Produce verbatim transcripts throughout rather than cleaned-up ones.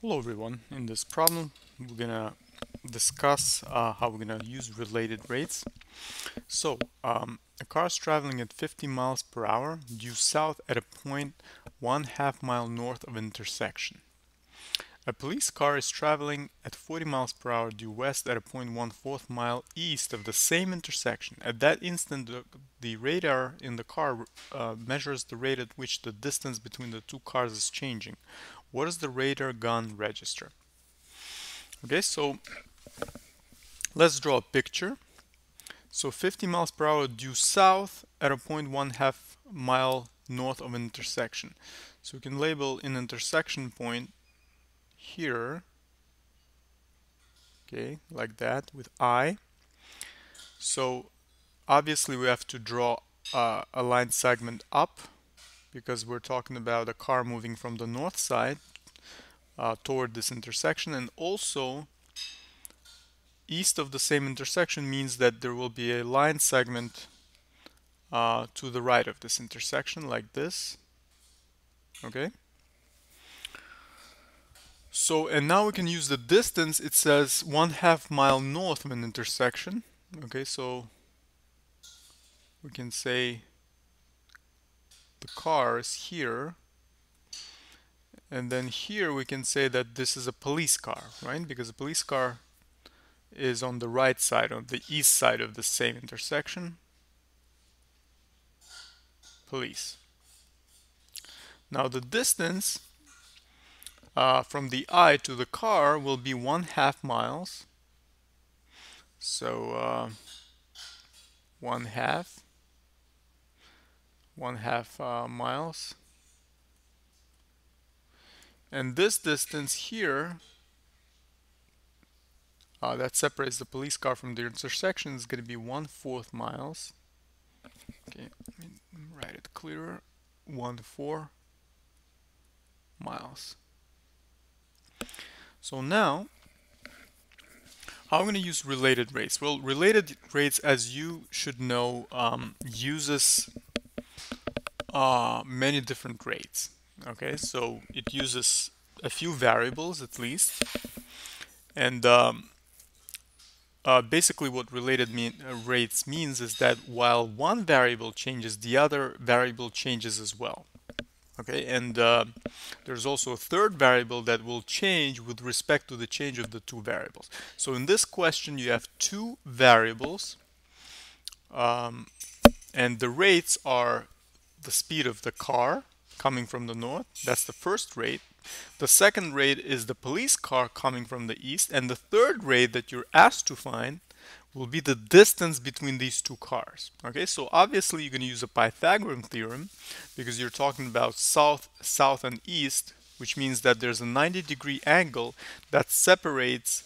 Hello everyone, in this problem we're gonna discuss uh, how we're gonna use related rates. So um, a car's traveling at fifty miles per hower due south at a point one half mile north of intersection. A police car is traveling at forty miles per hour due west at a point one fourth mile east of the same intersection. At that instant the, the radar in the car uh, measures the rate at which the distance between the two cars is changing. What does the radar gun register? Okay, so let's draw a picture. So fifty miles per hour due south at a point one half mile north of an intersection. So we can label an intersection point here, okay, like that with I. So obviously we have to draw uh, a line segment up, because we're talking about a car moving from the north side uh, toward this intersection, and also east of the same intersection means that there will be a line segment uh, to the right of this intersection, like this. Okay. So, and now we can use the distance. It says one half mile north of an intersection. Okay, so we can say the car is here, and then here we can say that this is a police car, right? Because a police car is on the right side, on the east side of the same intersection. Police. Now the distance uh, from the eye to the car will be one half miles. So uh, one half. one half uh, miles, and this distance here uh, that separates the police car from the intersection is going to be one fourth miles. Okay, let me write it clearer. One four miles. So now, how I'm going to use related rates? Well, related rates, as you should know, um, uses Uh, many different rates. Okay, so it uses a few variables at least, and um, uh, basically what related mean, uh, rates means is that while one variable changes, the other variable changes as well. Okay, and uh, there's also a third variable that will change with respect to the change of the two variables. So in this question you have two variables, um, and the rates are the speed of the car coming from the north, that's the first rate. The second rate is the police car coming from the east, and the third rate that you're asked to find will be the distance between these two cars. Okay, so obviously you're going to use a Pythagorean theorem, because you're talking about south, south and east, which means that there's a ninety degree angle that separates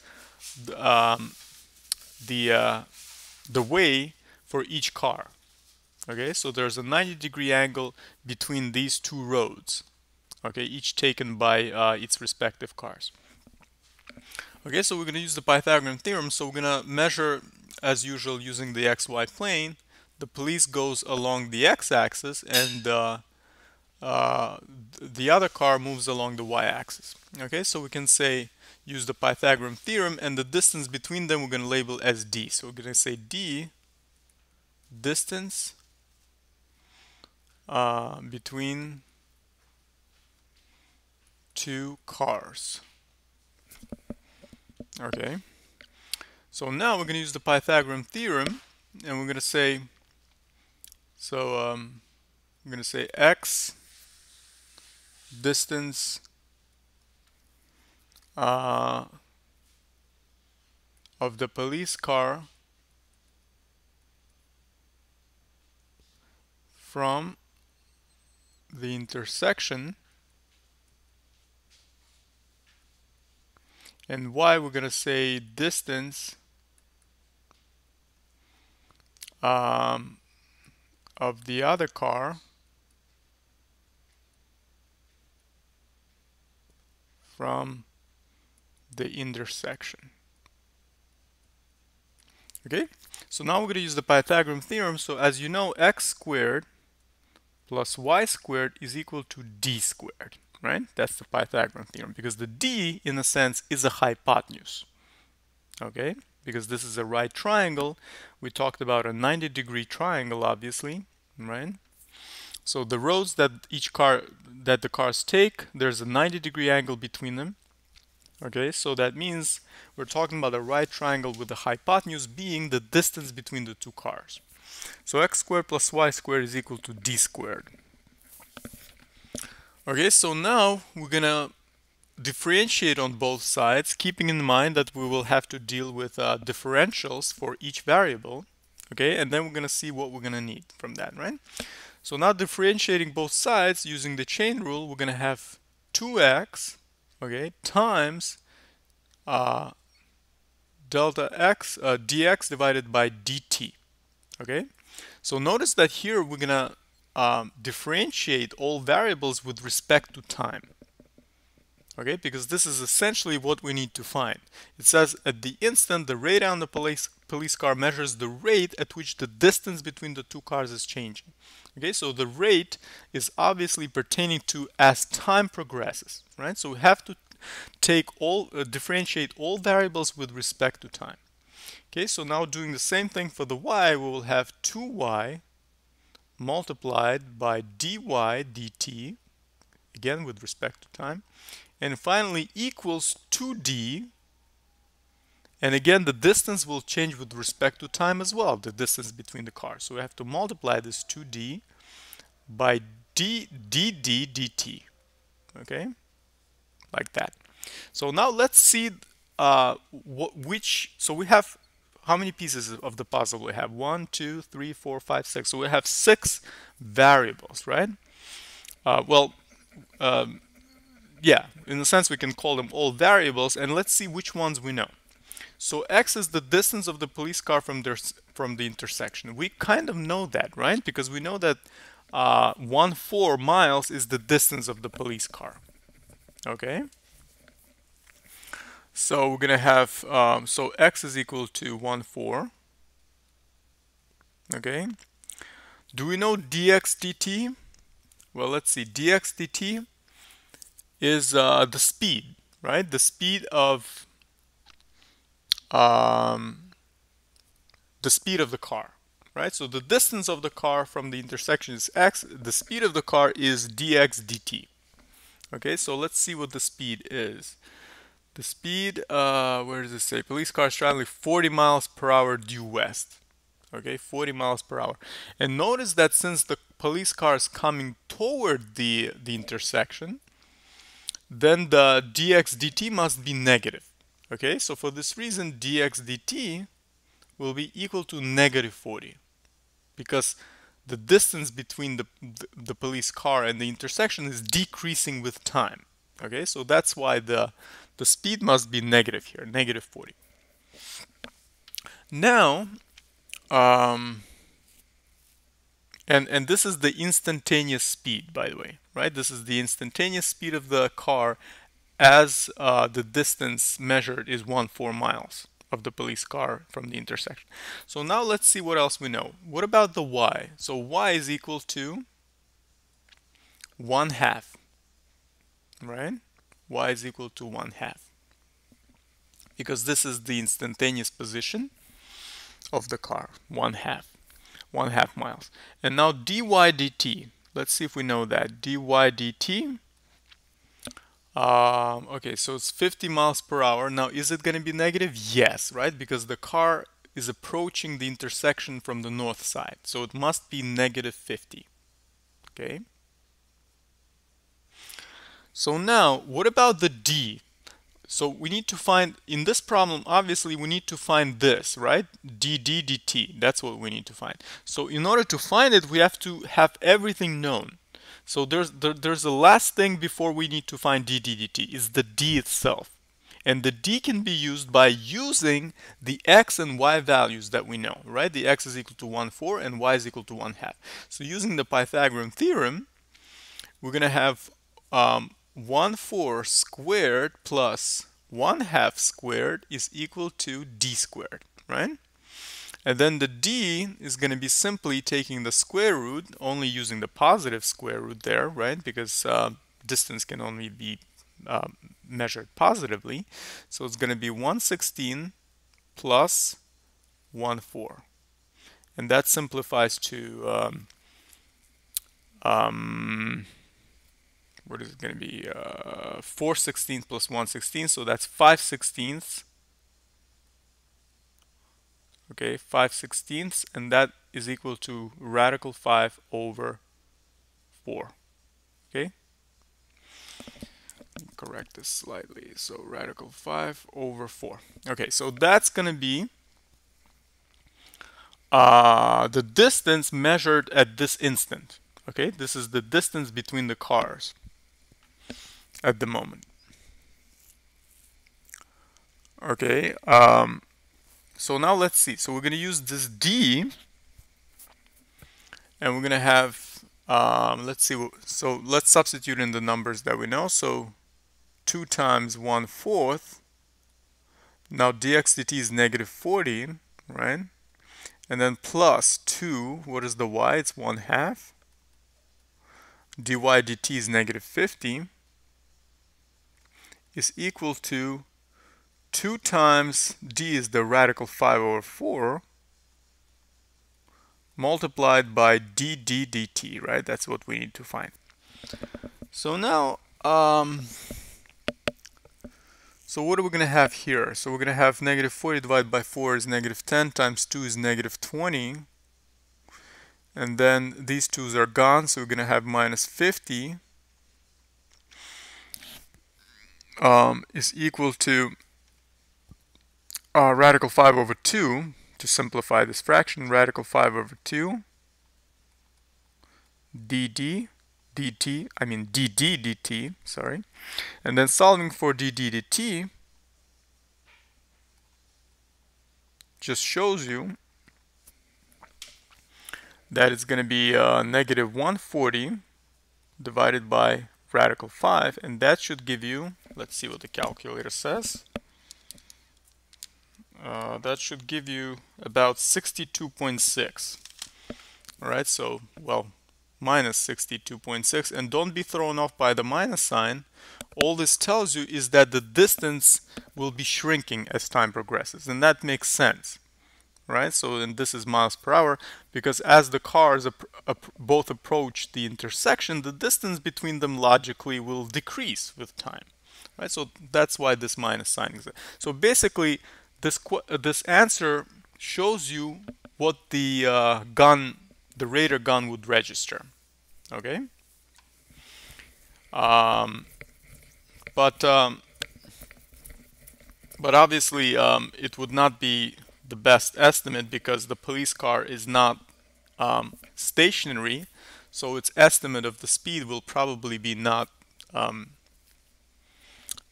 the, um, the, uh, the way for each car. Okay, so there's a ninety degree angle between these two roads, okay, each taken by uh, its respective cars. Okay, so we're going to use the Pythagorean theorem. So we're going to measure, as usual, using the xy plane. The police goes along the x-axis, and uh, uh, the other car moves along the y-axis. Okay, so we can say, use the Pythagorean theorem, and the distance between them we're going to label as d. So we're going to say d, distance, Uh, between two cars. Okay, so now we're going to use the Pythagorean theorem, and we're going to say, so um, I'm going to say x distance uh, of the police car from the intersection, and y we're going to say distance um, of the other car from the intersection. Okay, so now we're going to use the Pythagorean theorem. So as you know, x squared plus y squared is equal to d squared. right? That's the Pythagorean theorem, because the D, in a sense, is a hypotenuse, okay? Because this is a right triangle. We talked about a ninety degree triangle, obviously, right? So the roads that each car, that the cars take, there's a ninety degree angle between them, okay? So that means we're talking about a right triangle with the hypotenuse being the distance between the two cars. So x squared plus y squared is equal to d squared. Okay, so now we're gonna differentiate on both sides, keeping in mind that we will have to deal with uh, differentials for each variable, okay? And then we're gonna see what we're gonna need from that, right? So now differentiating both sides using the chain rule, we're gonna have two x, okay, times uh, delta x, uh, dx divided by dt, okay? So notice that here we're gonna Um, differentiate all variables with respect to time, okay? Because this is essentially what we need to find. It says at the instant the radar on the police police car measures the rate at which the distance between the two cars is changing, okay? So the rate is obviously pertaining to as time progresses, right? So we have to take all uh, differentiate all variables with respect to time, okay? So now doing the same thing for the y, we will have two y multiplied by dy dt, again with respect to time, and finally equals two d, and again the distance will change with respect to time as well, the distance between the cars. So we have to multiply this two d by d dd dt, okay, like that. So now let's see uh, what which so we have. How many pieces of the puzzle we have? One, two, three, four, five, six. So we have six variables, right? Uh, well, um, yeah, in a sense we can call them all variables, and let's see which ones we know. So x is the distance of the police car from, their, from the intersection. We kind of know that, right? Because we know that uh, one four miles is the distance of the police car, okay? So we're gonna have um, so x is equal to one four. Okay. Do we know dx dt? Well, let's see. Dx dt is uh, the speed, right? The speed of um, the speed of the car, right? So the distance of the car from the intersection is x. The speed of the car is dx dt. Okay. So let's see what the speed is. The speed, uh, where does it say? Police car is traveling forty miles per hour due west. Okay, forty miles per hour. And notice that since the police car is coming toward the, the intersection, then the dx dt must be negative. Okay, so for this reason, dx dt will be equal to negative forty. Because the distance between the, the, the police car and the intersection is decreasing with time. Okay, so that's why the the speed must be negative here, negative forty. Now, um, and and this is the instantaneous speed, by the way, right? This is the instantaneous speed of the car as uh, the distance measured is one four miles of the police car from the intersection. So now let's see what else we know. What about the y? So y is equal to one half. Right? Y is equal to one half. Because this is the instantaneous position of the car, one half, one half miles. And now dy dt, let's see if we know that. Dy dt, um, okay, so it's fifty miles per hour. Now, is it going to be negative? Yes, right? Because the car is approaching the intersection from the north side. So it must be negative fifty, okay? So now, what about the d? So we need to find, in this problem, obviously we need to find this, right? dd dt, that's what we need to find. So in order to find it, we have to have everything known. So there's there, there's the last thing before we need to find dd dt, is the d itself. And the d can be used by using the x and y values that we know, right? The x is equal to one four and y is equal to one half. So using the Pythagorean theorem, we're going to have um, one fourth squared plus one half squared is equal to d squared, right? And then the d is going to be simply taking the square root, only using the positive square root there, right? Because uh, distance can only be uh, measured positively. So it's going to be one sixteenth plus one fourth. And that simplifies to, um, um, what is it going to be? Uh, four sixteenths plus one sixteenth. So that's five sixteenths. Okay, five sixteenths, and that is equal to radical five over four. Okay, correct this slightly. So radical five over four. Okay, so that's going to be uh, the distance measured at this instant. Okay, this is the distance between the cars at the moment. Okay. Um, So now let's see. So we're going to use this D, and we're going to have, um, let's see, what, so let's substitute in the numbers that we know. So two times one fourth. Now dx dt is negative forty, right? And then plus two, what is the y? It's one half. Dy dt is negative fifty, is equal to two times d is the radical five over four multiplied by d d dt, right? That's what we need to find. So now, um, so what are we going to have here? So we're going to have negative forty divided by four is negative ten, times two is negative twenty. And then these twos are gone, so we're going to have minus fifty um, is equal to Uh, radical five over two, to simplify this fraction, radical five over two dd dt, I mean dd dt, sorry. And then solving for dd dt just shows you that it's going to be uh, negative one forty divided by radical five, and that should give you, let's see what the calculator says. Uh, that should give you about sixty-two point six. All right, so, well, minus sixty-two point six. And don't be thrown off by the minus sign. All this tells you is that the distance will be shrinking as time progresses. And that makes sense, right? So, and this is miles per hour, because as the cars ap ap both approach the intersection, the distance between them logically will decrease with time, right? So, that's why this minus sign exists. So, basically, This, uh, this answer shows you what the uh, gun, the radar gun would register, okay? Um, but, um, but obviously um, it would not be the best estimate, because the police car is not um, stationary, so its estimate of the speed will probably be not, um,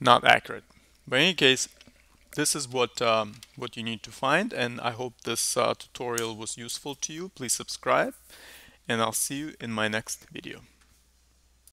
not accurate. But in any case, this is what um, what you need to find, and I hope this uh, tutorial was useful to you. Please subscribe, and I'll see you in my next video.